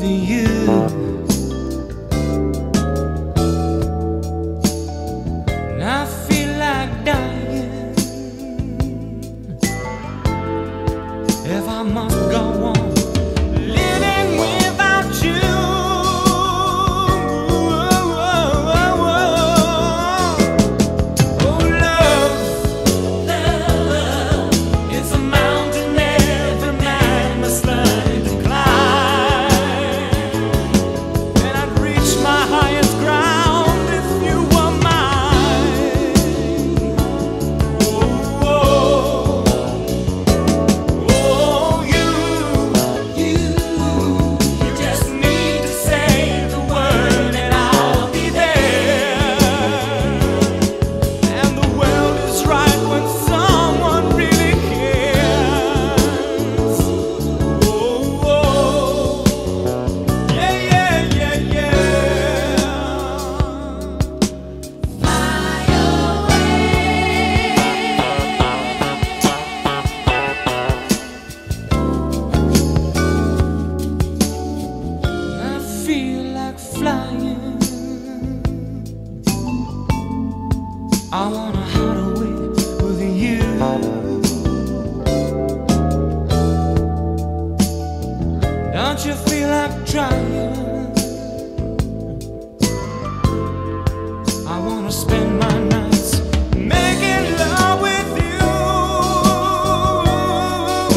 the years, and I feel like dying. If I must go on living without you, oh love, love, it's a mountain every man must climb. I wanna hide away with you. Don't you feel like trying? I wanna spend my nights making love with you. Oh,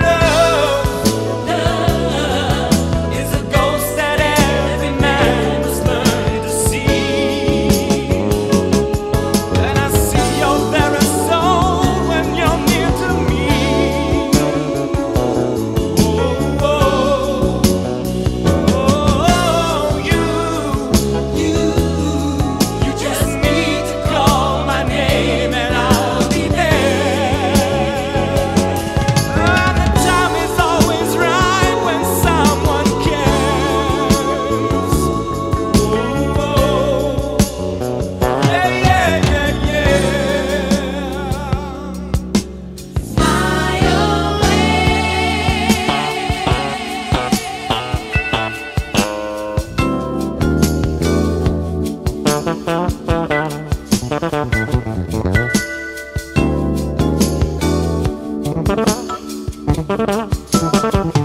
love, love is a ghost that every man